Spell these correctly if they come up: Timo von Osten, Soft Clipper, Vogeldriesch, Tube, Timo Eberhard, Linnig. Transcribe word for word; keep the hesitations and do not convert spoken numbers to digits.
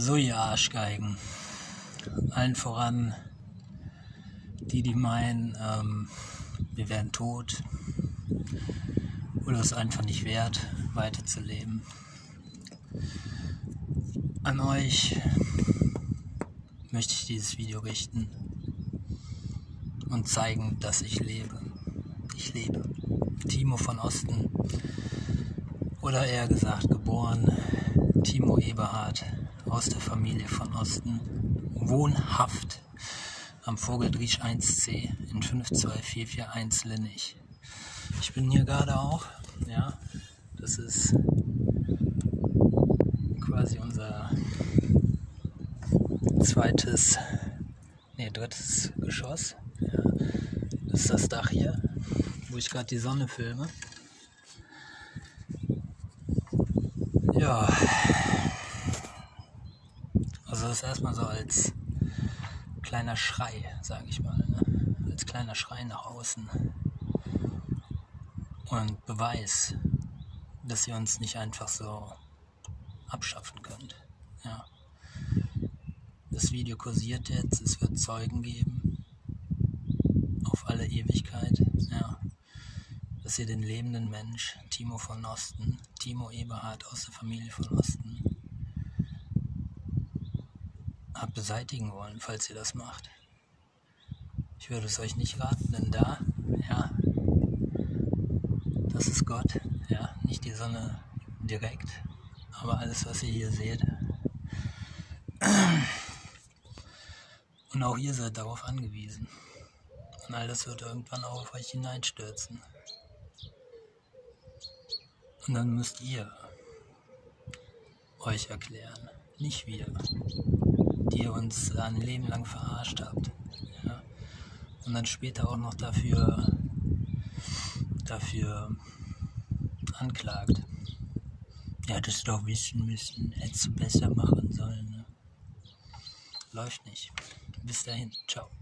So, ihr Arschgeigen, allen voran die, die meinen, ähm, wir wären tot oder es einfach nicht wert, weiterzuleben. An euch möchte ich dieses Video richten und zeigen, dass ich lebe. Ich lebe. Timo von Osten, oder eher gesagt geboren Timo Eberhard, aus der Familie von Osten, wohnhaft am Vogeldriesch eins c in fünf zwei vier vier eins Linnig. Ich bin hier gerade auch, ja, das ist quasi unser zweites, nee, drittes Geschoss, ja. Das ist das Dach hier, wo ich gerade die Sonne filme. Ja, also das ist erstmal so als kleiner Schrei, sage ich mal, ne? Als kleiner Schrei nach außen und Beweis, dass ihr uns nicht einfach so abschaffen könnt. Ja. Das Video kursiert jetzt, es wird Zeugen geben, auf alle Ewigkeit, ja, dass ihr den lebenden Mensch, Timo von Osten, Timo Eberhard aus der Familie von Osten, habt beseitigen wollen, falls ihr das macht. Ich würde es euch nicht raten, denn da, ja, das ist Gott, ja, nicht die Sonne direkt, aber alles, was ihr hier seht. Und auch ihr seid darauf angewiesen. Und all das wird irgendwann auch auf euch hineinstürzen. Und dann müsst ihr euch erklären, nicht wir, die ihr uns ein Leben lang verarscht habt, ja? Und dann später auch noch dafür, dafür anklagt. Ja, hättest du doch wissen müssen, hättest du besser machen sollen, ne? Läuft nicht. Bis dahin, ciao.